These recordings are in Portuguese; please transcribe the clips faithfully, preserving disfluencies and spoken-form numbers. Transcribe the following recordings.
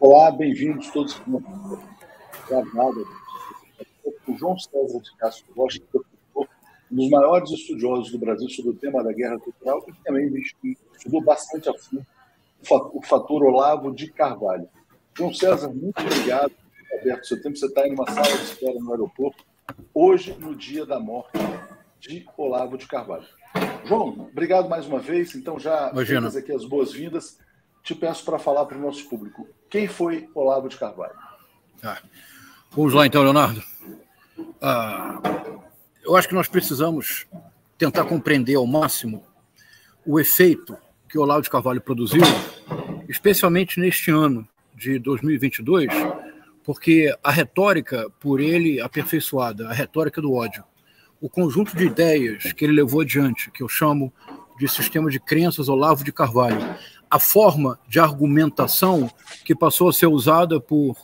Olá, bem-vindos todos que nos acompanham. O João César de Castro Rocha, um dos maiores estudiosos do Brasil sobre o tema da guerra cultural, e também estudou bastante a fundo o fator Olavo de Carvalho. João César, muito obrigado por ter aberto o seu tempo. Você está em uma sala de espera no aeroporto, hoje, no dia da morte de Olavo de Carvalho. João, obrigado mais uma vez. Então, já temos aqui as boas-vindas. Te peço para falar para o nosso público. Quem foi Olavo de Carvalho? Ah, vamos lá, então, Leonardo. Ah, eu acho que nós precisamos tentar compreender ao máximo o efeito que Olavo de Carvalho produziu, especialmente neste ano de dois mil e vinte e dois, porque a retórica por ele aperfeiçoada, a retórica do ódio, o conjunto de ideias que ele levou adiante, que eu chamo de sistema de crenças Olavo de Carvalho, a forma de argumentação que passou a ser usada por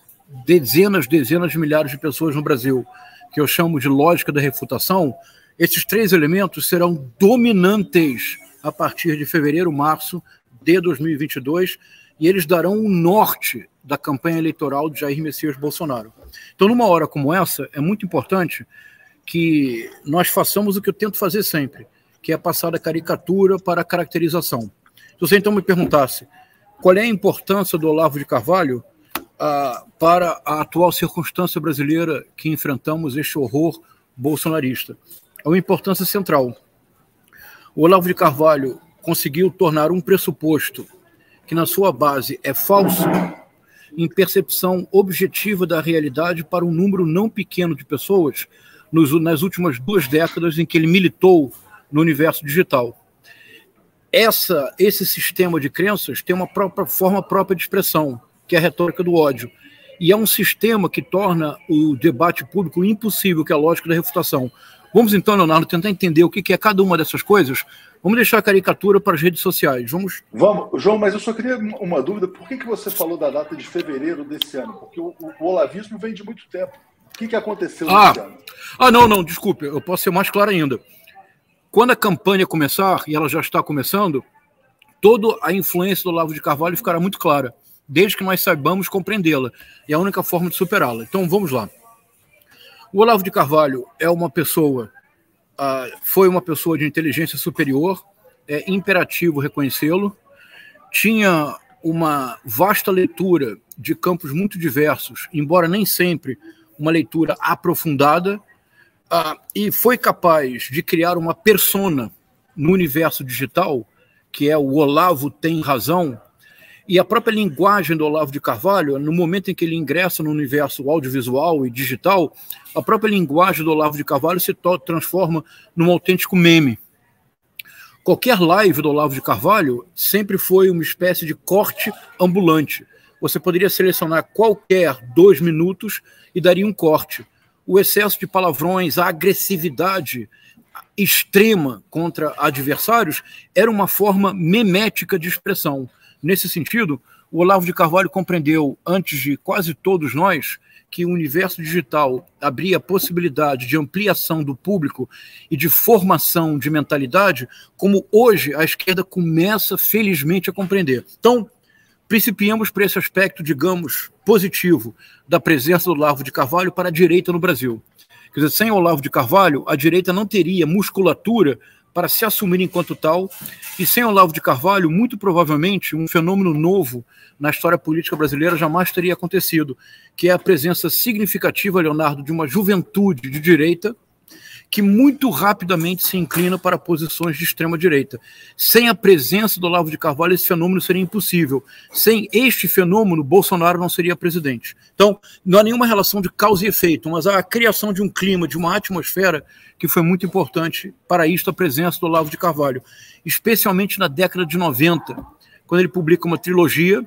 dezenas, dezenas de milhares de pessoas no Brasil, que eu chamo de lógica da refutação, esses três elementos serão dominantes a partir de fevereiro, março de dois mil e vinte e dois, e eles darão o norte da campanha eleitoral de Jair Messias Bolsonaro. Então, numa hora como essa, é muito importante que nós façamos o que eu tento fazer sempre, que é passar da caricatura para a caracterização. Se você então me perguntasse qual é a importância do Olavo de Carvalho ah, para a atual circunstância brasileira que enfrentamos, este horror bolsonarista, é uma importância central. O Olavo de Carvalho conseguiu tornar um pressuposto que na sua base é falso, em percepção objetiva da realidade para um número não pequeno de pessoas nos, nas últimas duas décadas em que ele militou no universo digital. Essa, esse sistema de crenças tem uma própria forma própria de expressão, que é a retórica do ódio. E é um sistema que torna o debate público impossível, que é a lógica da refutação. Vamos então, Leonardo, tentar entender o que é cada uma dessas coisas. Vamos deixar a caricatura para as redes sociais. Vamos, Vamos. João, mas eu só queria uma dúvida. Por que que você falou da data de fevereiro desse ano? Porque o, o olavismo vem de muito tempo. O que que aconteceu ah. nesse ano? Ah, não, não, desculpe. Eu posso ser mais claro ainda. Quando a campanha começar, e ela já está começando, toda a influência do Olavo de Carvalho ficará muito clara, desde que nós saibamos compreendê-la. É a única forma de superá-la. Então, vamos lá. O Olavo de Carvalho é uma pessoa, uh, foi uma pessoa de inteligência superior, é imperativo reconhecê-lo, tinha uma vasta leitura de campos muito diversos, embora nem sempre uma leitura aprofundada, uh, e foi capaz de criar uma persona no universo digital, que é o Olavo tem razão, e a própria linguagem do Olavo de Carvalho, no momento em que ele ingressa no universo audiovisual e digital, a própria linguagem do Olavo de Carvalho se transforma num autêntico meme. Qualquer live do Olavo de Carvalho sempre foi uma espécie de corte ambulante. Você poderia selecionar qualquer dois minutos e daria um corte. O excesso de palavrões, a agressividade extrema contra adversários era uma forma memética de expressão. Nesse sentido, o Olavo de Carvalho compreendeu, antes de quase todos nós, que o universo digital abria a possibilidade de ampliação do público e de formação de mentalidade, como hoje a esquerda começa, felizmente, a compreender. Então, principiamos por esse aspecto, digamos, positivo da presença do Olavo de Carvalho para a direita no Brasil. Quer dizer, sem o Olavo de Carvalho, a direita não teria musculatura para se assumir enquanto tal, e sem Olavo de Carvalho, muito provavelmente, um fenômeno novo na história política brasileira jamais teria acontecido, que é a presença significativa, Leonardo, de uma juventude de direita que muito rapidamente se inclina para posições de extrema-direita. Sem a presença do Olavo de Carvalho, esse fenômeno seria impossível. Sem este fenômeno, Bolsonaro não seria presidente. Então, não há nenhuma relação de causa e efeito, mas há a criação de um clima, de uma atmosfera que foi muito importante para isto a presença do Olavo de Carvalho, especialmente na década de noventa, quando ele publica uma trilogia,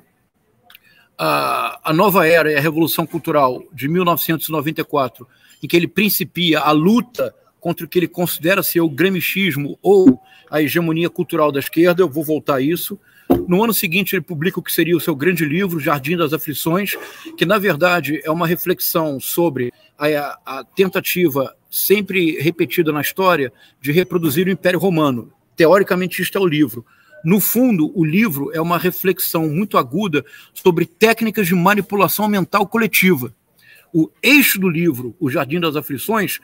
A Nova Era e a Revolução Cultural de mil novecentos e noventa e quatro, em que ele principia a luta contra o que ele considera ser o gramscismo ou a hegemonia cultural da esquerda, eu vou voltar a isso. No ano seguinte, ele publica o que seria o seu grande livro, Jardim das Aflições, que, na verdade, é uma reflexão sobre a, a tentativa sempre repetida na história de reproduzir o Império Romano. Teoricamente, isto é o livro. No fundo, o livro é uma reflexão muito aguda sobre técnicas de manipulação mental coletiva. O eixo do livro, O Jardim das Aflições,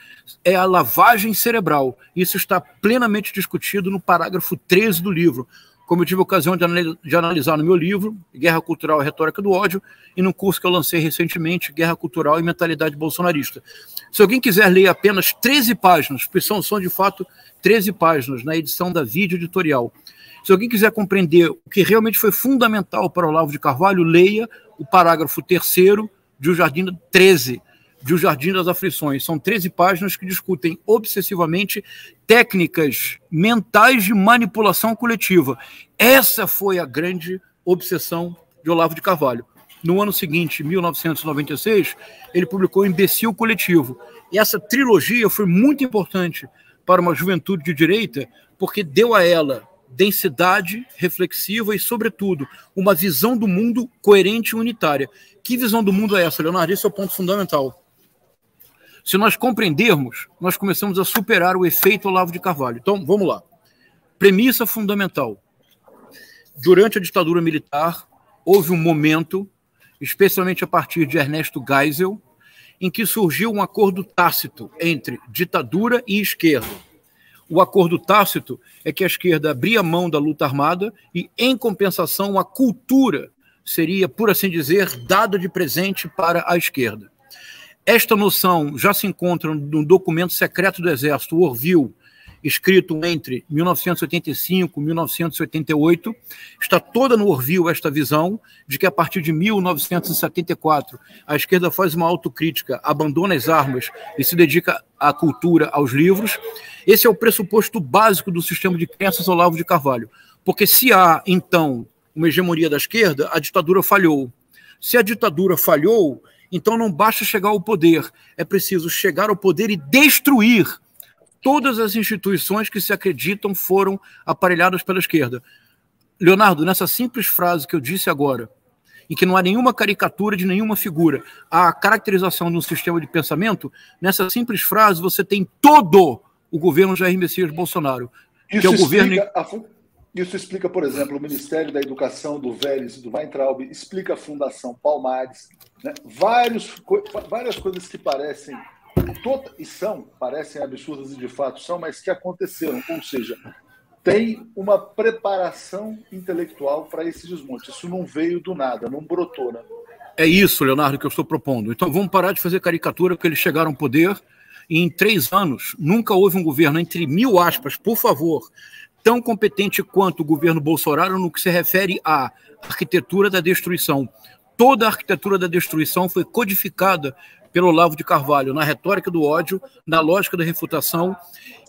é a lavagem cerebral. Isso está plenamente discutido no parágrafo treze do livro, como eu tive a ocasião de analisar no meu livro, Guerra Cultural e Retórica do Ódio, e num curso que eu lancei recentemente, Guerra Cultural e Mentalidade Bolsonarista. Se alguém quiser ler apenas treze páginas, porque são, são de fato treze páginas, na edição da Vide Editorial, se alguém quiser compreender o que realmente foi fundamental para Olavo de Carvalho, leia o parágrafo terceiro de O Jardim treze, de O Jardim das Aflições. São treze páginas que discutem obsessivamente técnicas mentais de manipulação coletiva. Essa foi a grande obsessão de Olavo de Carvalho. No ano seguinte, mil novecentos e noventa e seis, ele publicou Imbecil Coletivo. E essa trilogia foi muito importante para uma juventude de direita, porque deu a ela densidade reflexiva e, sobretudo, uma visão do mundo coerente e unitária. Que visão do mundo é essa, Leonardo? Esse é o ponto fundamental. Se nós compreendermos, nós começamos a superar o efeito Olavo de Carvalho. Então, vamos lá. Premissa fundamental. Durante a ditadura militar, houve um momento, especialmente a partir de Ernesto Geisel, em que surgiu um acordo tácito entre ditadura e esquerda. O acordo tácito é que a esquerda abria mão da luta armada e, em compensação, a cultura seria, por assim dizer, dada de presente para a esquerda. Esta noção já se encontra no documento secreto do Exército, o Orvil, escrito entre mil novecentos e oitenta e cinco e mil novecentos e oitenta e oito. Está toda no Orvil esta visão de que, a partir de mil novecentos e setenta e quatro, a esquerda faz uma autocrítica, abandona as armas e se dedica à cultura, aos livros. Esse é o pressuposto básico do sistema de crenças Olavo de Carvalho, porque se há, então, uma hegemonia da esquerda, a ditadura falhou. Se a ditadura falhou, então não basta chegar ao poder, é preciso chegar ao poder e destruir todas as instituições que se acreditam foram aparelhadas pela esquerda. Leonardo, nessa simples frase que eu disse agora, em que não há nenhuma caricatura de nenhuma figura, há a caracterização de um sistema de pensamento, nessa simples frase você tem todo o governo Jair Messias Bolsonaro. Isso, que é o governo... a... Isso explica, por exemplo, o Ministério da Educação do Vélez e do Weintraub, explica a Fundação Palmares, né? Vários, várias coisas que parecem... Toda, e são, parecem absurdas e de fato são, mas que aconteceram, ou seja, tem uma preparação intelectual para esse desmonte, isso não veio do nada, não brotou, né? É isso, Leonardo, que eu estou propondo. Então vamos parar de fazer caricatura, porque eles chegaram ao poder e em três anos nunca houve um governo, entre mil aspas, por favor, tão competente quanto o governo Bolsonaro no que se refere à arquitetura da destruição. Toda a arquitetura da destruição foi codificada pelo Olavo de Carvalho, na retórica do ódio, na lógica da refutação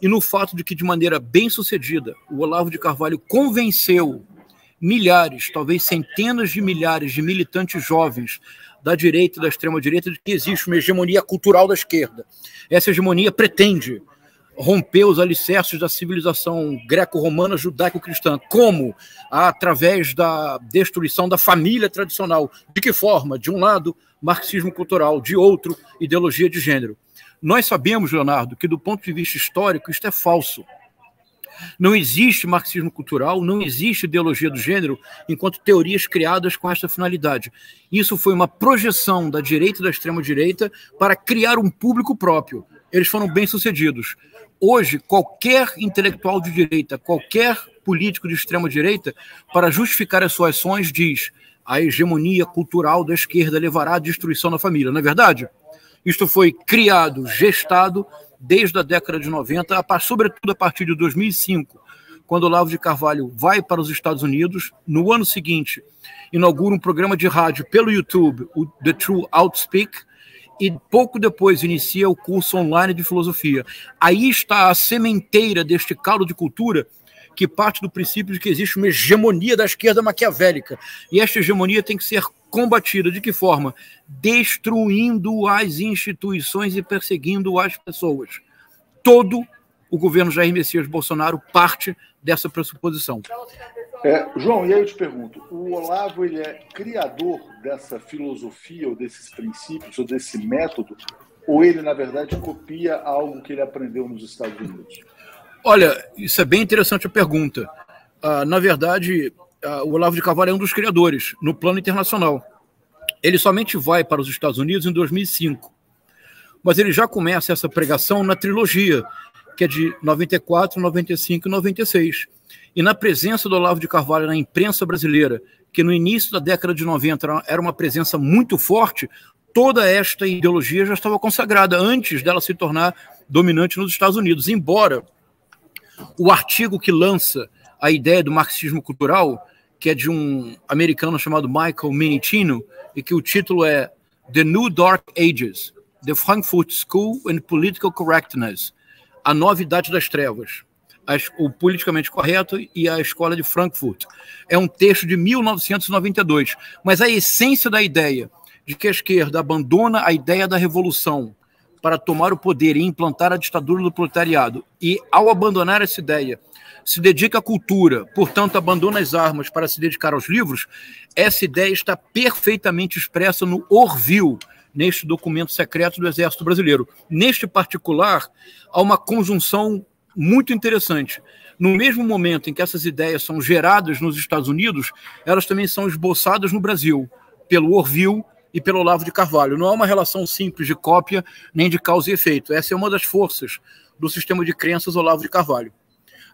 e no fato de que, de maneira bem-sucedida, o Olavo de Carvalho convenceu milhares, talvez centenas de milhares de militantes jovens da direita e da extrema-direita de que existe uma hegemonia cultural da esquerda. Essa hegemonia pretende romper os alicerces da civilização greco-romana judaico-cristã. Como? Através da destruição da família tradicional. De que forma? De um lado, marxismo cultural, de outro, ideologia de gênero. Nós sabemos, Leonardo, que do ponto de vista histórico isto é falso. Não existe marxismo cultural, não existe ideologia do gênero enquanto teorias criadas com esta finalidade. Isso foi uma projeção da direita e da extrema-direita para criar um público próprio. Eles foram bem-sucedidos. Hoje, qualquer intelectual de direita, qualquer político de extrema-direita, para justificar as suas ações, diz: a hegemonia cultural da esquerda levará à destruição da família. Não é verdade? Isto foi criado, gestado, desde a década de noventa, sobretudo a partir de dois mil e cinco, quando Olavo de Carvalho vai para os Estados Unidos. No ano seguinte, inaugura um programa de rádio pelo YouTube, o The True Outspeak, e pouco depois inicia o curso online de filosofia. Aí está a sementeira deste caldo de cultura que parte do princípio de que existe uma hegemonia da esquerda maquiavélica. E esta hegemonia tem que ser combatida. De que forma? Destruindo as instituições e perseguindo as pessoas. Todo o governo Jair Messias Bolsonaro parte dessa pressuposição. É, João, e aí eu te pergunto, o Olavo, ele é criador dessa filosofia ou desses princípios ou desse método, ou ele, na verdade, copia algo que ele aprendeu nos Estados Unidos? Olha, isso é bem interessante a pergunta. ah, na verdade, ah, o Olavo de Carvalho é um dos criadores no plano internacional. Ele somente vai para os Estados Unidos em dois mil e cinco, mas ele já começa essa pregação na trilogia, que é de noventa e quatro, noventa e cinco e noventa e seis. E na presença do Olavo de Carvalho na imprensa brasileira, que no início da década de noventa era uma presença muito forte, toda esta ideologia já estava consagrada antes dela se tornar dominante nos Estados Unidos. Embora o artigo que lança a ideia do marxismo cultural, que é de um americano chamado Michael Minitino, e que o título é The New Dark Ages, The Frankfurt School and Political Correctness, A Nova Idade das Trevas, as, o politicamente correto e a escola de Frankfurt. É um texto de mil novecentos e noventa e dois, mas a essência da ideia de que a esquerda abandona a ideia da revolução para tomar o poder e implantar a ditadura do proletariado, e ao abandonar essa ideia, se dedica à cultura, portanto abandona as armas para se dedicar aos livros, essa ideia está perfeitamente expressa no Orvil, neste documento secreto do Exército Brasileiro. Neste particular, há uma conjunção muito interessante. No mesmo momento em que essas ideias são geradas nos Estados Unidos, elas também são esboçadas no Brasil, pelo Orvil e pelo Olavo de Carvalho. Não é uma relação simples de cópia, nem de causa e efeito. Essa é uma das forças do sistema de crenças Olavo de Carvalho.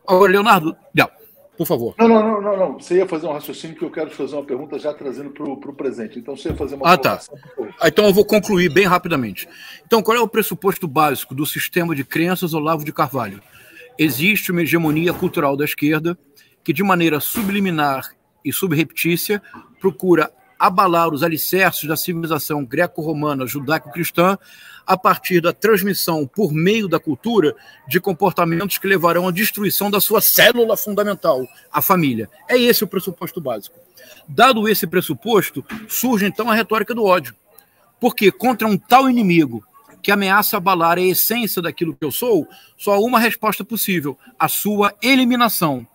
Agora, Leonardo... Não, por favor. Não, não, não, não. Você ia fazer um raciocínio que eu quero te fazer uma pergunta já trazendo para o presente. Então, você ia fazer uma... Ah, tá. Então, eu vou concluir bem rapidamente. Então, qual é o pressuposto básico do sistema de crenças Olavo de Carvalho? Existe uma hegemonia cultural da esquerda que, de maneira subliminar e subreptícia, procura abalar os alicerces da civilização greco-romana judaico-cristã a partir da transmissão por meio da cultura de comportamentos que levarão à destruição da sua célula fundamental, a família. É esse o pressuposto básico. Dado esse pressuposto, surge então a retórica do ódio. Porque contra um tal inimigo que ameaça abalar a essência daquilo que eu sou, só há uma resposta possível: a sua eliminação.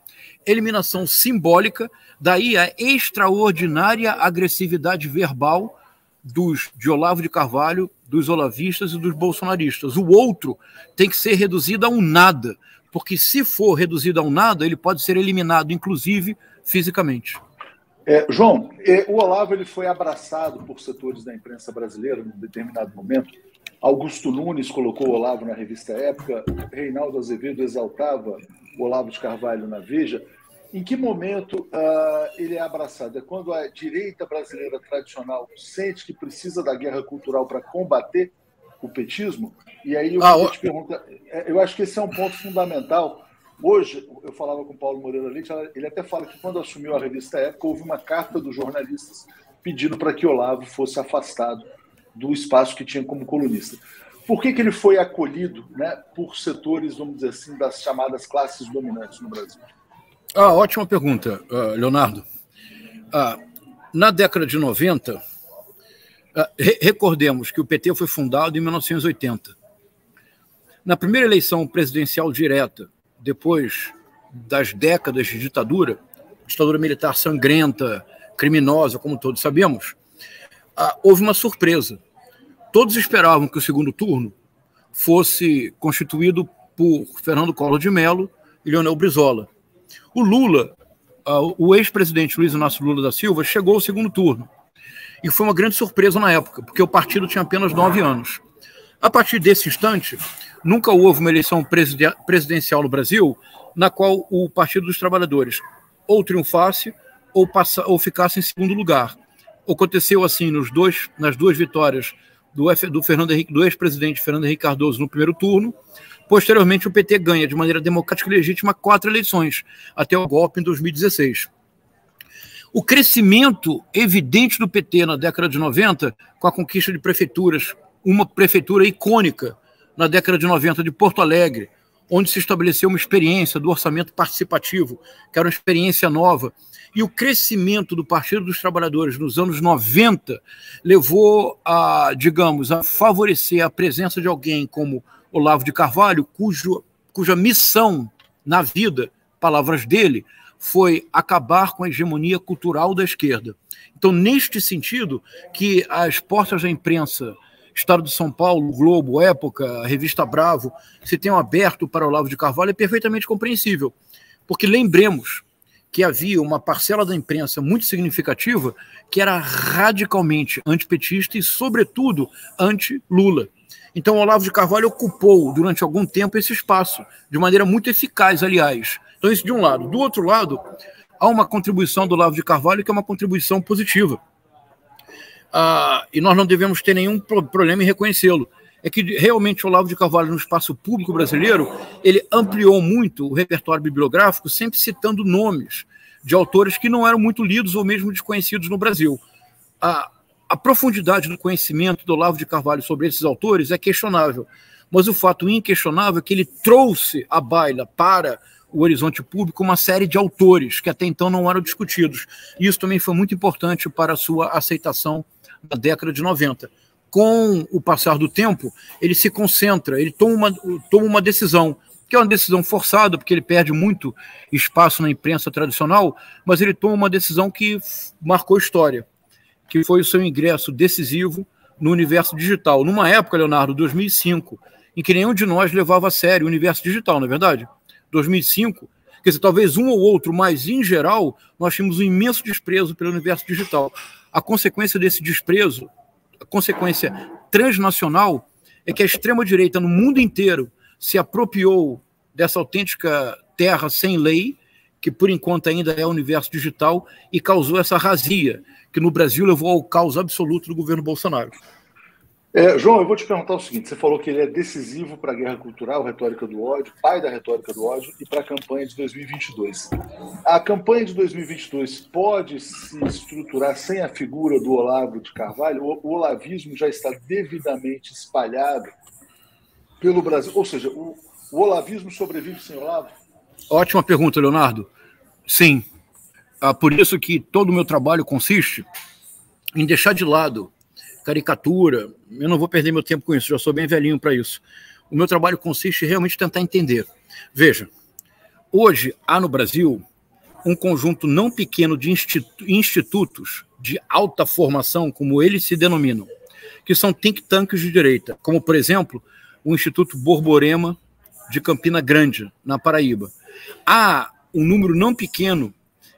Eliminação simbólica, daí a extraordinária agressividade verbal dos, de Olavo de Carvalho, dos olavistas e dos bolsonaristas. O outro tem que ser reduzido a um nada, porque se for reduzido a um nada, ele pode ser eliminado, inclusive, fisicamente. É, João, é, o Olavo ele foi abraçado por setores da imprensa brasileira num determinado momento. Augusto Nunes colocou o Olavo na revista Época, Reinaldo Azevedo exaltava o Olavo de Carvalho na Veja. Em que momento uh, ele é abraçado? É quando a direita brasileira tradicional sente que precisa da guerra cultural para combater o petismo? E aí eu ah, te pergunto, eu acho que esse é um ponto fundamental. Hoje, eu falava com o Paulo Moreira Leite, ele até fala que quando assumiu a revista Época, houve uma carta dos jornalistas pedindo para que Olavo fosse afastado do espaço que tinha como colunista. Por que que ele foi acolhido, né, por setores, vamos dizer assim, das chamadas classes dominantes no Brasil? Ah, ótima pergunta, Leonardo. Ah, na década de noventa, ah, re recordemos que o P T foi fundado em mil novecentos e oitenta. Na primeira eleição presidencial direta, depois das décadas de ditadura, ditadura militar sangrenta, criminosa, como todos sabemos, ah, houve uma surpresa. Todos esperavam que o segundo turno fosse constituído por Fernando Collor de Mello e Leonel Brizola. O Lula, o ex-presidente Luiz Inácio Lula da Silva, chegou ao segundo turno. E foi uma grande surpresa na época, porque o partido tinha apenas nove anos. A partir desse instante, nunca houve uma eleição presidencial no Brasil na qual o Partido dos Trabalhadores ou triunfasse ou, passa, ou ficasse em segundo lugar. Aconteceu assim nos dois, nas duas vitórias do, do, Fernando Henrique, do ex-presidente Fernando Henrique Cardoso no primeiro turno. Posteriormente, o P T ganha de maneira democrática e legítima quatro eleições, até o golpe em dois mil e dezesseis. O crescimento evidente do P T na década de noventa, com a conquista de prefeituras, uma prefeitura icônica na década de noventa de Porto Alegre, onde se estabeleceu uma experiência do orçamento participativo, que era uma experiência nova, e o crescimento do Partido dos Trabalhadores nos anos noventa levou a, digamos, a favorecer a presença de alguém como Olavo de Carvalho, cujo, cuja missão na vida, palavras dele, foi acabar com a hegemonia cultural da esquerda. Então, neste sentido, que as portas da imprensa, Estado de São Paulo, Globo, Época, Revista Bravo, se tenham aberto para Olavo de Carvalho é perfeitamente compreensível. Porque lembremos que havia uma parcela da imprensa muito significativa que era radicalmente antipetista e, sobretudo, anti-Lula. Então, Olavo de Carvalho ocupou, durante algum tempo, esse espaço, de maneira muito eficaz, aliás. Então, isso de um lado. Do outro lado, há uma contribuição do Olavo de Carvalho que é uma contribuição positiva. Ah, e nós não devemos ter nenhum problema em reconhecê-lo. É que realmente o Olavo de Carvalho, no espaço público brasileiro, ele ampliou muito o repertório bibliográfico, sempre citando nomes de autores que não eram muito lidos ou mesmo desconhecidos no Brasil. A, a profundidade do conhecimento do Olavo de Carvalho sobre esses autores é questionável, mas o fato inquestionável é que ele trouxe à baila para o horizonte público uma série de autores que até então não eram discutidos. E isso também foi muito importante para a sua aceitação na década de noventa. Com o passar do tempo, ele se concentra, ele toma uma, toma uma decisão, que é uma decisão forçada, porque ele perde muito espaço na imprensa tradicional, mas ele toma uma decisão que marcou história, que foi o seu ingresso decisivo no universo digital. Numa época, Leonardo, dois mil e cinco, em que nenhum de nós levava a sério o universo digital, não é verdade? dois mil e cinco, quer dizer, talvez um ou outro, mas em geral, nós tínhamos um imenso desprezo pelo universo digital. A consequência desse desprezo, a consequência transnacional, é que a extrema-direita no mundo inteiro se apropriou dessa autêntica terra sem lei, que por enquanto ainda é o universo digital, e causou essa razia, que no Brasil levou ao caos absoluto do governo Bolsonaro. É, João, eu vou te perguntar o seguinte, você falou que ele é decisivo para a guerra cultural, retórica do ódio, pai da retórica do ódio, e para a campanha de dois mil e vinte e dois. A campanha de dois mil e vinte e dois pode se estruturar sem a figura do Olavo de Carvalho? O olavismo já está devidamente espalhado pelo Brasil? Ou seja, o, o olavismo sobrevive sem Olavo? Ótima pergunta, Leonardo. Sim. Ah, por isso que todo o meu trabalho consiste em deixar de lado caricatura, eu não vou perder meu tempo com isso, já sou bem velhinho para isso. O meu trabalho consiste em realmente tentar entender. Veja, hoje há no Brasil um conjunto não pequeno de institutos de alta formação, como eles se denominam, que são think tanks de direita, como, por exemplo, o Instituto Borborema de Campina Grande, na Paraíba. Há um número não pequeno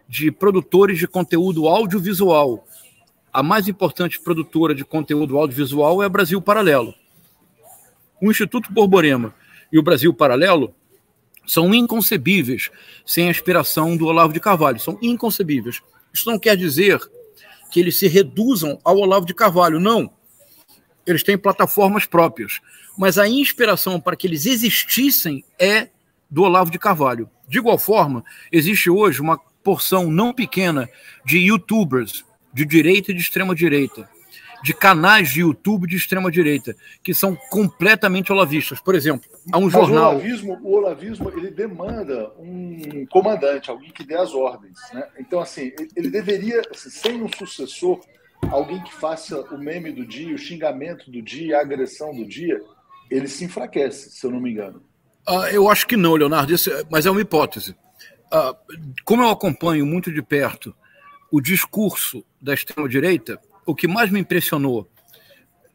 de produtores de conteúdo audiovisual. A mais importante produtora de conteúdo audiovisual é a Brasil Paralelo. O Instituto Borborema e o Brasil Paralelo são inconcebíveis sem a inspiração do Olavo de Carvalho. São inconcebíveis. Isso não quer dizer que eles se reduzam ao Olavo de Carvalho, não. Eles têm plataformas próprias. Mas a inspiração para que eles existissem é do Olavo de Carvalho. De igual forma, existe hoje uma porção não pequena de youtubers de direita e de extrema-direita, de canais de YouTube de extrema-direita, que são completamente olavistas. Por exemplo, há um Mas jornal... O olavismo, o olavismo ele demanda um comandante, alguém que dê as ordens, né? Então, assim, ele deveria, assim, sem um sucessor, alguém que faça o meme do dia, o xingamento do dia, a agressão do dia, ele se enfraquece, se eu não me engano. Ah, eu acho que não, Leonardo, esse, mas é uma hipótese. Ah, como eu acompanho muito de perto o discurso da extrema-direita, o que mais me impressionou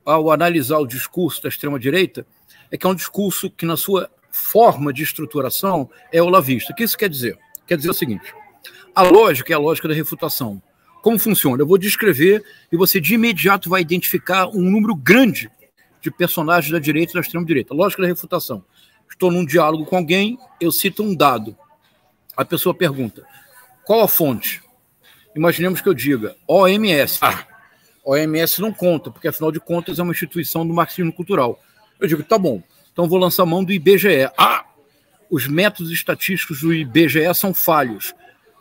ao analisar o discurso da extrema-direita é que é um discurso que, na sua forma de estruturação, é olavista. O que isso quer dizer? Quer dizer o seguinte, a lógica é a lógica da refutação. Como funciona? Eu vou descrever e você de imediato vai identificar um número grande de personagens da direita e da extrema-direita. Lógica da refutação. Estou num diálogo com alguém, eu cito um dado. A pessoa pergunta, qual a fonte? Imaginemos que eu diga O M S. Ah, O M S não conta, porque, afinal de contas, é uma instituição do marxismo cultural. Eu digo, tá bom, então vou lançar a mão do I B G E. Ah, os métodos estatísticos do I B G E são falhos.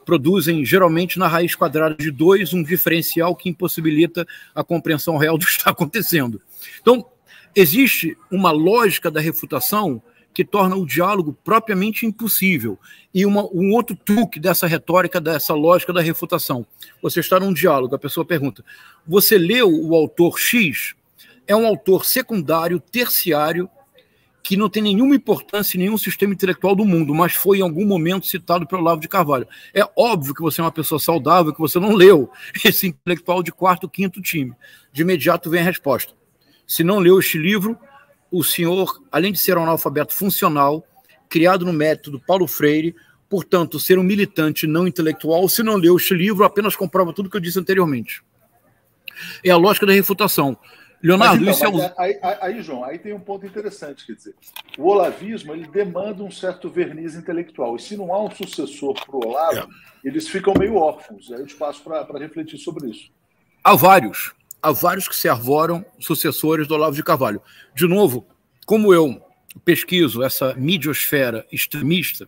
Produzem, geralmente, na raiz quadrada de dois, um diferencial que impossibilita a compreensão real do que está acontecendo. Então, existe uma lógica da refutação que torna o diálogo propriamente impossível. E uma, um outro truque dessa retórica, dessa lógica da refutação. Você está num diálogo, a pessoa pergunta, você leu o autor X? É um autor secundário, terciário, que não tem nenhuma importância em nenhum sistema intelectual do mundo, mas foi em algum momento citado pelo Olavo de Carvalho. É óbvio que você é uma pessoa saudável, que você não leu esse intelectual de quarto, quinto time. De imediato vem a resposta. Se não leu este livro, o senhor, além de ser um analfabeto funcional, criado no método Paulo Freire, Portanto, ser um militante não intelectual, se não leu este livro, apenas comprova tudo que eu disse anteriormente. É a lógica da refutação. Leonardo, mas, então, isso é o... aí, aí, aí, João, aí tem um ponto interessante, quer dizer, o olavismo ele demanda um certo verniz intelectual, e se não há um sucessor para o Olavo, é. eles ficam meio órfãos. Aí eu te passo para refletir sobre isso. Há vários, há vários que se arvoram sucessores do Olavo de Carvalho. De novo, como eu pesquiso essa midiosfera extremista,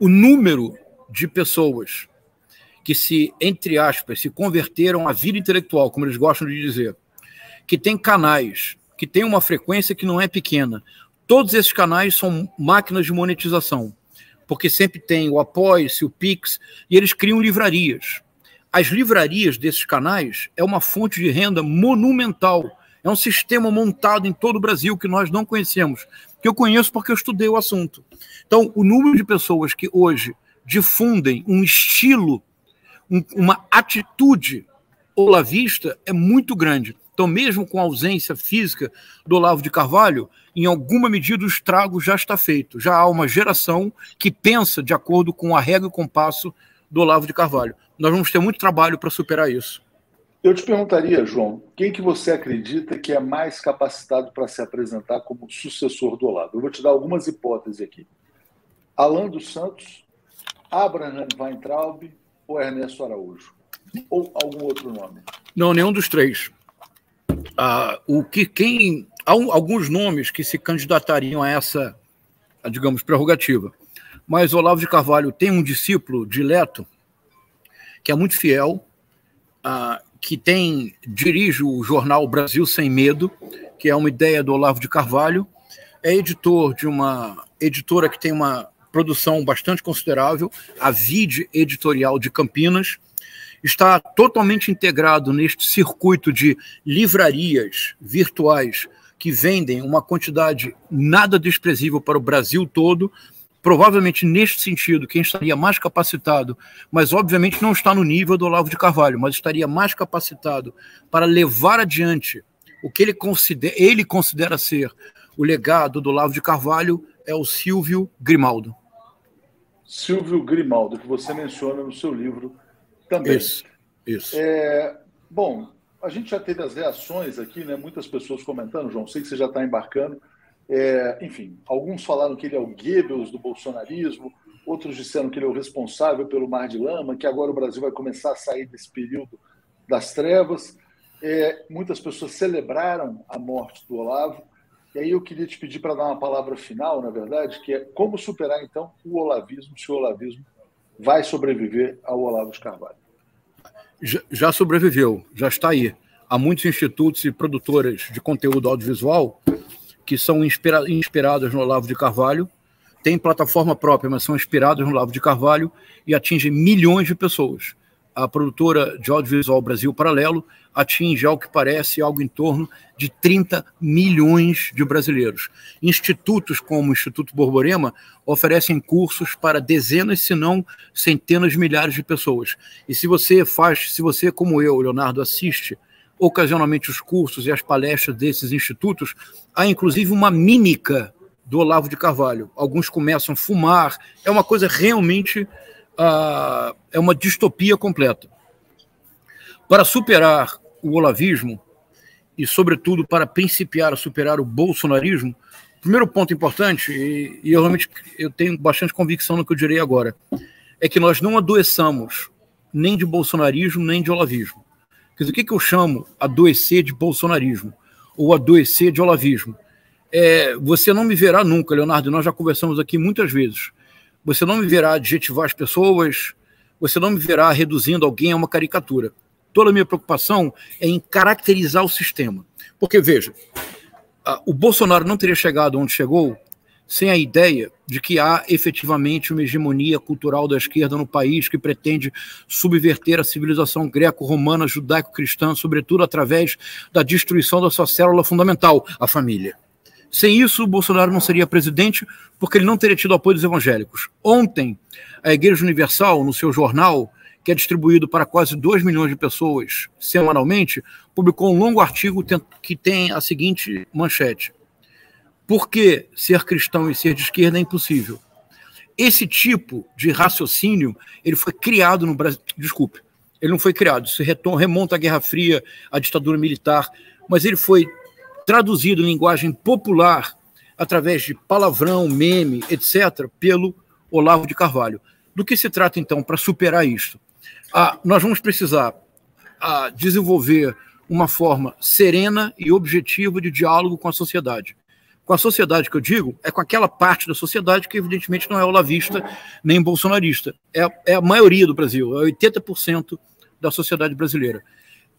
o número de pessoas que se, entre aspas, se converteram à vida intelectual, como eles gostam de dizer, que tem canais, que tem uma frequência que não é pequena. Todos esses canais são máquinas de monetização, porque sempre tem o Apoia-se, o Pix, e eles criam livrarias. As livrarias desses canais é uma fonte de renda monumental, é um sistema montado em todo o Brasil que nós não conhecemos, que eu conheço porque eu estudei o assunto. Então, o número de pessoas que hoje difundem um estilo, um, uma atitude olavista é muito grande. Então, mesmo com a ausência física do Olavo de Carvalho, em alguma medida o estrago já está feito. Já há uma geração que pensa de acordo com a regra e o compasso do Olavo de Carvalho. Nós vamos ter muito trabalho para superar isso. Eu te perguntaria, João, quem que você acredita que é mais capacitado para se apresentar como sucessor do Olavo? Eu vou te dar algumas hipóteses aqui. Alan dos Santos, Abraham Weintraub ou Ernesto Araújo? Ou algum outro nome? Não, nenhum dos três. Ah, o que quem há alguns nomes que se candidatariam a essa, a, digamos, prerrogativa. Mas Olavo de Carvalho tem um discípulo dileto que é muito fiel, ah, que tem dirige o jornal Brasil Sem Medo, que é uma ideia do Olavo de Carvalho, é editor de uma editora que tem uma produção bastante considerável, a Vide Editorial de Campinas. Está totalmente integrado neste circuito de livrarias virtuais que vendem uma quantidade nada desprezível para o Brasil todo. Provavelmente, neste sentido, quem estaria mais capacitado, mas obviamente não está no nível do Olavo de Carvalho, mas estaria mais capacitado para levar adiante o que ele considera, ele considera ser o legado do Olavo de Carvalho, é o Silvio Grimaldo. Silvio Grimaldo, que você menciona no seu livro também. Isso, isso. É, bom, a gente já teve as reações aqui, né? Muitas pessoas comentando, João, sei que você já está embarcando. É, enfim, alguns falaram que ele é o Goebbels do bolsonarismo, outros disseram que ele é o responsável pelo mar de lama, que agora o Brasil vai começar a sair desse período das trevas. É, muitas pessoas celebraram a morte do Olavo. E aí eu queria te pedir para dar uma palavra final, na verdade, que é como superar, então, o olavismo, se o olavismo vai sobreviver ao Olavo de Carvalho. Já, já sobreviveu, já está aí. Há muitos institutos e produtoras de conteúdo audiovisual que são inspira inspiradas no Olavo de Carvalho, têm plataforma própria, mas são inspiradas no Olavo de Carvalho e atingem milhões de pessoas. A produtora de audiovisual Brasil Paralelo atinge, ao que parece, algo em torno de trinta milhões de brasileiros. Institutos como o Instituto Borborema oferecem cursos para dezenas, se não centenas de milhares de pessoas. E se você faz, se você, como eu, Leonardo, assiste ocasionalmente os cursos e as palestras desses institutos, há inclusive uma mímica do Olavo de Carvalho. Alguns começam a fumar, é uma coisa realmente... Ah, é uma distopia completa. Para superar o olavismo e, sobretudo, para principiar a superar o bolsonarismo, primeiro ponto importante, e, e eu realmente eu tenho bastante convicção no que eu direi agora, é que nós não adoeçamos nem de bolsonarismo, nem de olavismo. Quer dizer, o que, que eu chamo adoecer de bolsonarismo ou adoecer de olavismo? É, você não me verá nunca, Leonardo, nós já conversamos aqui muitas vezes, você não me verá adjetivar as pessoas, você não me verá reduzindo alguém a uma caricatura. Toda a minha preocupação é em caracterizar o sistema. Porque, veja, o Bolsonaro não teria chegado onde chegou sem a ideia de que há efetivamente uma hegemonia cultural da esquerda no país que pretende subverter a civilização greco-romana, judaico-cristã, sobretudo através da destruição da sua célula fundamental, a família. Sem isso, o Bolsonaro não seria presidente, porque ele não teria tido apoio dos evangélicos. Ontem, a Igreja Universal, no seu jornal, que é distribuído para quase dois milhões de pessoas semanalmente, publicou um longo artigo que tem a seguinte manchete: por que ser cristão e ser de esquerda é impossível? Esse tipo de raciocínio, ele foi criado no Brasil, desculpe, ele não foi criado, isso remonta à Guerra Fria, à ditadura militar, mas ele foi traduzido em linguagem popular através de palavrão, meme, etcétera, pelo Olavo de Carvalho. Do que se trata, então, para superar isto? Ah, nós vamos precisar ah, desenvolver uma forma serena e objetiva de diálogo com a sociedade. Com a sociedade que eu digo, é com aquela parte da sociedade que evidentemente não é olavista nem bolsonarista. É, é a maioria do Brasil, é oitenta por cento da sociedade brasileira.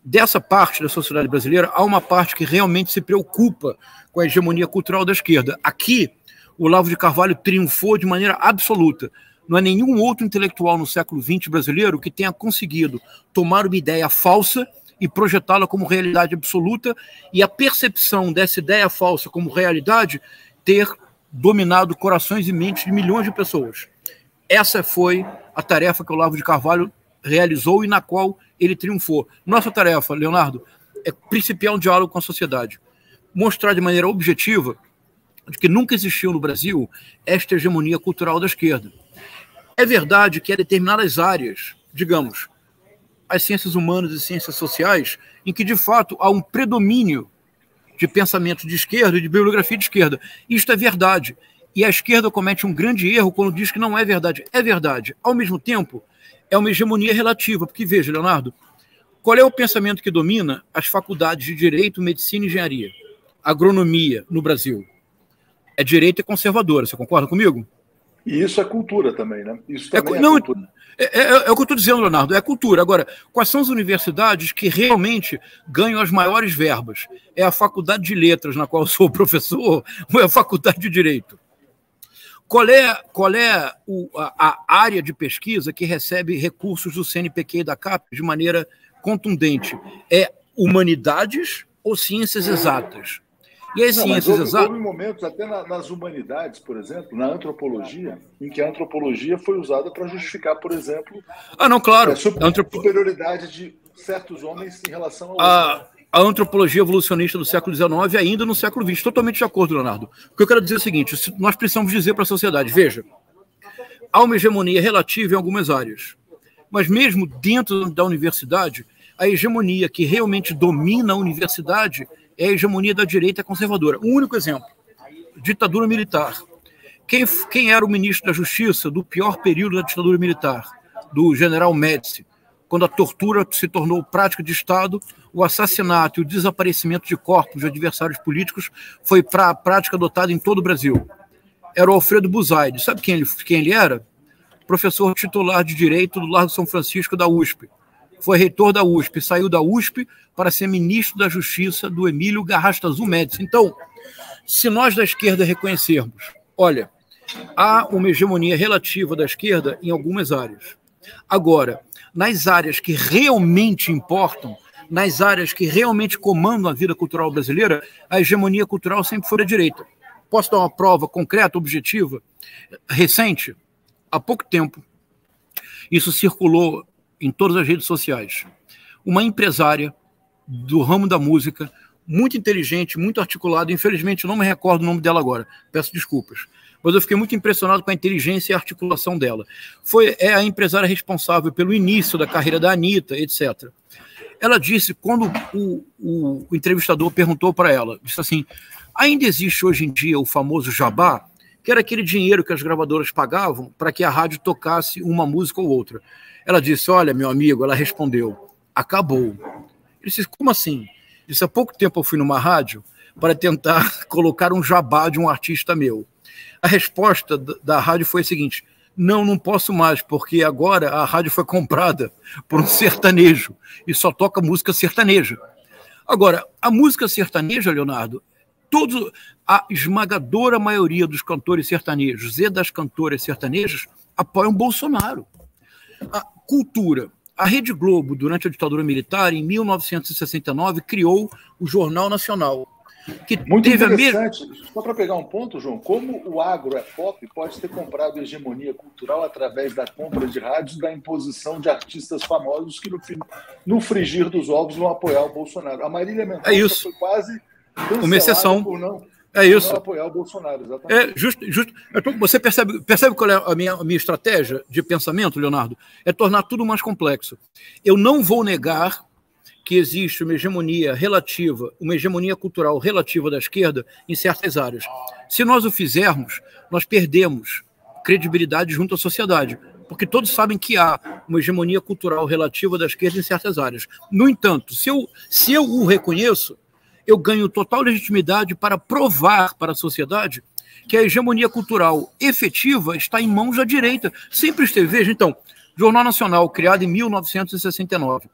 Dessa parte da sociedade brasileira, há uma parte que realmente se preocupa com a hegemonia cultural da esquerda. Aqui, o Olavo de Carvalho triunfou de maneira absoluta. Não há nenhum outro intelectual no século vinte brasileiro que tenha conseguido tomar uma ideia falsa e projetá-la como realidade absoluta, e a percepção dessa ideia falsa como realidade ter dominado corações e mentes de milhões de pessoas. Essa foi a tarefa que o Olavo de Carvalho realizou e na qual ele triunfou. Nossa tarefa, Leonardo, é principiar um diálogo com a sociedade, mostrar de maneira objetiva que nunca existiu no Brasil esta hegemonia cultural da esquerda. É verdade que há determinadas áreas, digamos, as ciências humanas e ciências sociais, em que, de fato, há um predomínio de pensamento de esquerda e de bibliografia de esquerda. Isto é verdade. E a esquerda comete um grande erro quando diz que não é verdade. É verdade. Ao mesmo tempo, é uma hegemonia relativa. Porque, veja, Leonardo, qual é o pensamento que domina as faculdades de Direito, Medicina e Engenharia? Agronomia no Brasil. É direita e conservadora. Você concorda comigo? E isso é cultura também, né? Isso também é, não, é cultura. É, é, é o que eu estou dizendo, Leonardo, é cultura. Agora, quais são as universidades que realmente ganham as maiores verbas? É a Faculdade de Letras, na qual eu sou professor, ou é a Faculdade de Direito? Qual é, qual é o, a, a área de pesquisa que recebe recursos do C N Pq e da CAPES de maneira contundente? É humanidades ou ciências exatas? E as Não, ciências houve, exatas... Houve momentos, até na, nas humanidades, por exemplo, na antropologia, em que a antropologia foi usada para justificar, por exemplo, ah, não, claro. a super, Antrop... superioridade de certos homens em relação ao... A, a antropologia evolucionista do século dezenove ainda no século vinte. Totalmente de acordo, Leonardo. O que eu quero dizer é o seguinte, nós precisamos dizer para a sociedade, veja, há uma hegemonia relativa em algumas áreas, mas mesmo dentro da universidade, a hegemonia que realmente domina a universidade é a hegemonia da direita conservadora. Um único exemplo, ditadura militar. Quem, quem era o ministro da Justiça do pior período da ditadura militar? Do general Médici, quando a tortura se tornou prática de Estado, o assassinato e o desaparecimento de corpos de adversários políticos foi pra, a prática adotada em todo o Brasil. Era o Alfredo Buzaide. Sabe quem ele, quem ele era? Professor titular de Direito do Largo São Francisco da U S P. Foi reitor da U S P, saiu da U S P para ser ministro da Justiça do Emílio Garrastazu Médici. Então, se nós da esquerda reconhecermos, olha, há uma hegemonia relativa da esquerda em algumas áreas. Agora, nas áreas que realmente importam, nas áreas que realmente comandam a vida cultural brasileira, a hegemonia cultural sempre foi da direita. Posso dar uma prova concreta, objetiva, recente? Há pouco tempo, isso circulou em todas as redes sociais. Uma empresária do ramo da música, muito inteligente, muito articulada, infelizmente eu não me recordo o nome dela agora, peço desculpas, mas eu fiquei muito impressionado com a inteligência e a articulação dela. Foi, é a empresária responsável pelo início da carreira da Anitta, etcétera. Ela disse, quando o, o, o entrevistador perguntou para ela, disse assim, ainda existe hoje em dia o famoso jabá, que era aquele dinheiro que as gravadoras pagavam para que a rádio tocasse uma música ou outra. Ela disse, olha, meu amigo, ela respondeu, acabou. Ele disse, como assim? Ele disse, há pouco tempo eu fui numa rádio para tentar colocar um jabá de um artista meu. A resposta da rádio foi a seguinte, não, não posso mais, porque agora a rádio foi comprada por um sertanejo e só toca música sertaneja. Agora, a música sertaneja, Leonardo, todos, a esmagadora maioria dos cantores sertanejos e das cantoras sertanejas apoiam Bolsonaro. A cultura. A Rede Globo, durante a ditadura militar, em mil novecentos e sessenta e nove, criou o Jornal Nacional. Que Muito teve interessante. A mesma... Só para pegar um ponto, João, como o agro é pop, pode ter comprado hegemonia cultural através da compra de rádios, da imposição de artistas famosos que, no, no frigir dos ovos, vão apoiar o Bolsonaro. A Marília Mendonça é isso. Foi quase... Uma exceção. Por não, É isso. Não apoiar o Bolsonaro, exatamente. É, justo, justo. Então, você percebe, percebe qual é a minha, a minha estratégia de pensamento, Leonardo? É tornar tudo mais complexo. Eu não vou negar que existe uma hegemonia relativa, uma hegemonia cultural relativa da esquerda em certas áreas. Se nós o fizermos, nós perdemos credibilidade junto à sociedade, porque todos sabem que há uma hegemonia cultural relativa da esquerda em certas áreas. No entanto, se eu, se eu o reconheço, eu ganho total legitimidade para provar para a sociedade que a hegemonia cultural efetiva está em mãos da direita. Sempre esteve. Veja, então, Jornal Nacional, criado em mil novecentos e sessenta e nove,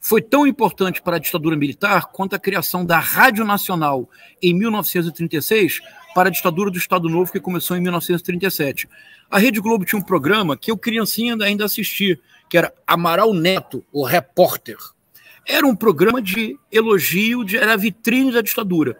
foi tão importante para a ditadura militar quanto a criação da Rádio Nacional em mil novecentos e trinta e seis para a ditadura do Estado Novo, que começou em mil novecentos e trinta e sete. A Rede Globo tinha um programa que eu, criancinha, ainda assistia, que era Amaral Neto, o repórter. Era um programa de elogio, de, era a vitrine da ditadura.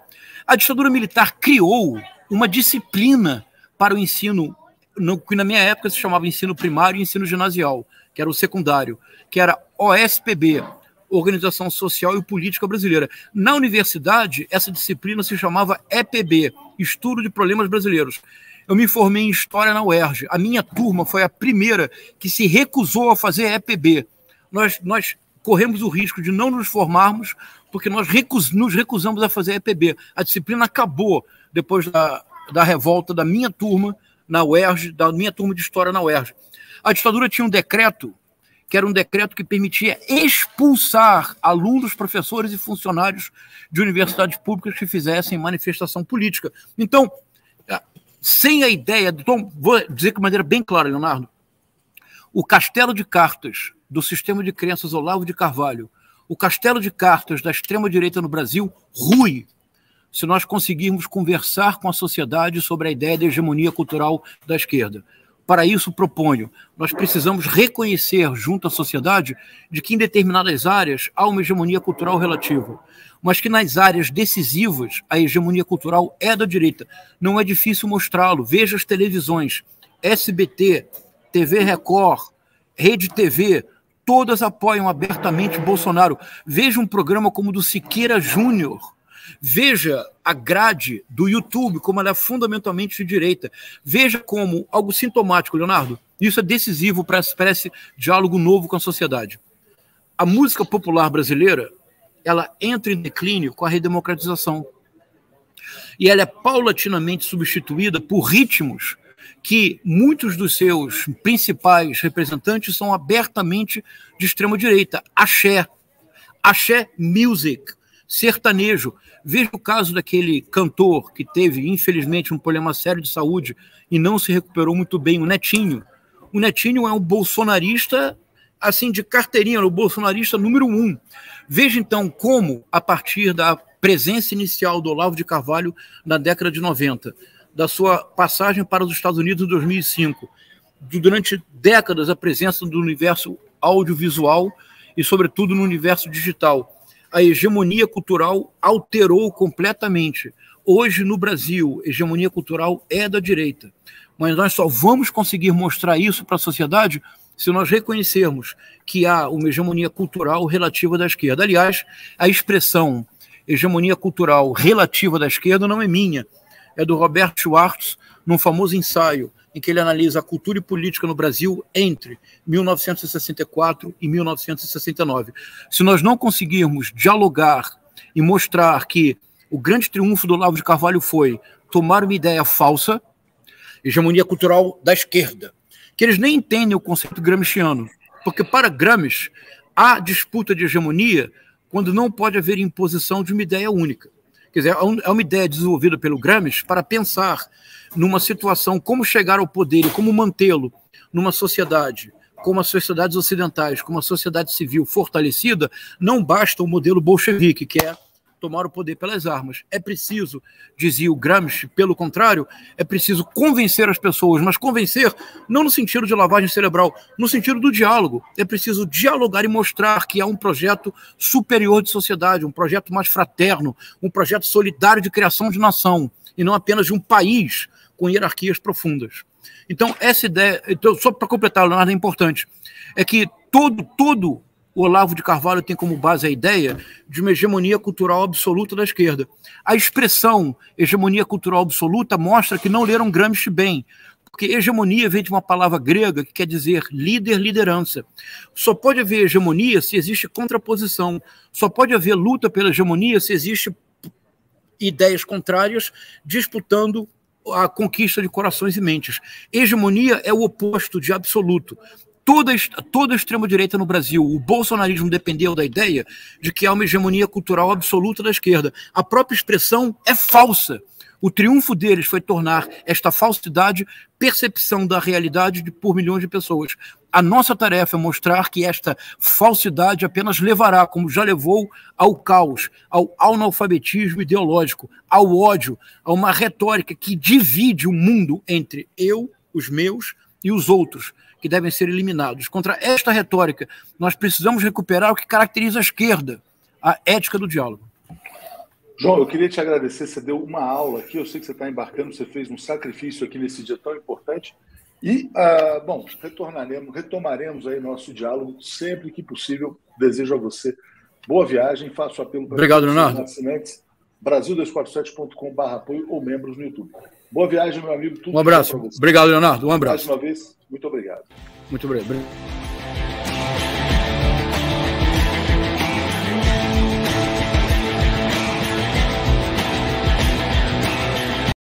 A ditadura militar criou uma disciplina para o ensino, no, que na minha época se chamava ensino primário e ensino ginasial, que era o secundário, que era O S P B, Organização Social e Política Brasileira. Na universidade, essa disciplina se chamava E P B, Estudo de Problemas Brasileiros. Eu me formei em História na U E R J. A minha turma foi a primeira que se recusou a fazer E P B. Nós... nós corremos o risco de não nos formarmos porque nós recus, nos recusamos a fazer E P B. A disciplina acabou depois da, da revolta da minha turma na U E R J, da minha turma de história na U E R J. A ditadura tinha um decreto, que era um decreto que permitia expulsar alunos, professores e funcionários de universidades públicas que fizessem manifestação política. Então, sem a ideia... Então, vou dizer de maneira bem clara, Leonardo, o castelo de cartas do sistema de crenças Olavo de Carvalho, o castelo de cartas da extrema-direita no Brasil, rui, se nós conseguirmos conversar com a sociedade sobre a ideia da hegemonia cultural da esquerda. Para isso, proponho, nós precisamos reconhecer junto à sociedade de que em determinadas áreas há uma hegemonia cultural relativa, mas que nas áreas decisivas a hegemonia cultural é da direita. Não é difícil mostrá-lo. Veja as televisões, S B T, T V Record, Rede T V, todas apoiam abertamente Bolsonaro. Veja um programa como o do Siqueira Júnior. Veja a grade do YouTube, como ela é fundamentalmente de direita. Veja como algo sintomático, Leonardo. Isso é decisivo para esse diálogo novo com a sociedade. A música popular brasileira, ela entra em declínio com a redemocratização. E ela é paulatinamente substituída por ritmos que muitos dos seus principais representantes são abertamente de extrema-direita. Axé, axé music, sertanejo. Veja o caso daquele cantor que teve, infelizmente, um problema sério de saúde e não se recuperou muito bem, o Netinho. O Netinho é um bolsonarista, assim, de carteirinha, o bolsonarista número um. Veja, então, como, a partir da presença inicial do Olavo de Carvalho na década de noventa, da sua passagem para os Estados Unidos em dois mil e cinco. Durante décadas, a presença do universo audiovisual e, sobretudo, no universo digital. A hegemonia cultural alterou completamente. Hoje, no Brasil, hegemonia cultural é da direita. Mas nós só vamos conseguir mostrar isso para a sociedade se nós reconhecermos que há uma hegemonia cultural relativa da esquerda. Aliás, a expressão hegemonia cultural relativa da esquerda não é minha. É do Robert Schwartz, num famoso ensaio em que ele analisa a cultura e política no Brasil entre mil novecentos e sessenta e quatro e mil novecentos e sessenta e nove. Se nós não conseguirmos dialogar e mostrar que o grande triunfo do Olavo de Carvalho foi tomar uma ideia falsa, hegemonia cultural da esquerda, que eles nem entendem o conceito gramsciano, porque para Gramsci há disputa de hegemonia quando não pode haver imposição de uma ideia única. Quer dizer, é uma ideia desenvolvida pelo Gramsci para pensar numa situação, como chegar ao poder e como mantê-lo numa sociedade, como as sociedades ocidentais, como a sociedade civil fortalecida. Não basta o modelo bolchevique, que é tomar o poder pelas armas. É preciso, dizia o Gramsci, pelo contrário, é preciso convencer as pessoas, mas convencer não no sentido de lavagem cerebral, no sentido do diálogo. É preciso dialogar e mostrar que há um projeto superior de sociedade, um projeto mais fraterno, um projeto solidário de criação de nação, e não apenas de um país com hierarquias profundas. Então, essa ideia, então, só para completar, Leonardo, é importante, é que todo, todo Olavo de Carvalho tem como base a ideia de uma hegemonia cultural absoluta da esquerda. A expressão hegemonia cultural absoluta mostra que não leram Gramsci bem, porque hegemonia vem de uma palavra grega que quer dizer líder, liderança. Só pode haver hegemonia se existe contraposição. Só pode haver luta pela hegemonia se existe ideias contrárias disputando a conquista de corações e mentes. Hegemonia é o oposto de absoluto. Toda, toda a extrema-direita no Brasil, o bolsonarismo dependeu da ideia de que há uma hegemonia cultural absoluta da esquerda. A própria expressão é falsa. O triunfo deles foi tornar esta falsidade percepção da realidade de, por milhões de pessoas. A nossa tarefa é mostrar que esta falsidade apenas levará, como já levou, ao caos, ao analfabetismo ideológico, ao ódio, a uma retórica que divide o mundo entre eu, os meus e os outros, que devem ser eliminados. Contra esta retórica, nós precisamos recuperar o que caracteriza a esquerda, a ética do diálogo. João, eu queria te agradecer, você deu uma aula aqui, eu sei que você está embarcando, você fez um sacrifício aqui nesse dia tão importante e, ah, bom, retornaremos, retomaremos aí nosso diálogo sempre que possível. Desejo a você boa viagem, faço apelo para Obrigado, Leonardo. Assinantes, brasil duzentos e quarenta e sete ponto com ponto br apoio ou membros no YouTube. Boa viagem, meu amigo. Tudo um abraço. Obrigado, Leonardo. Um abraço. Mais uma vez, muito obrigado. Muito obrigado.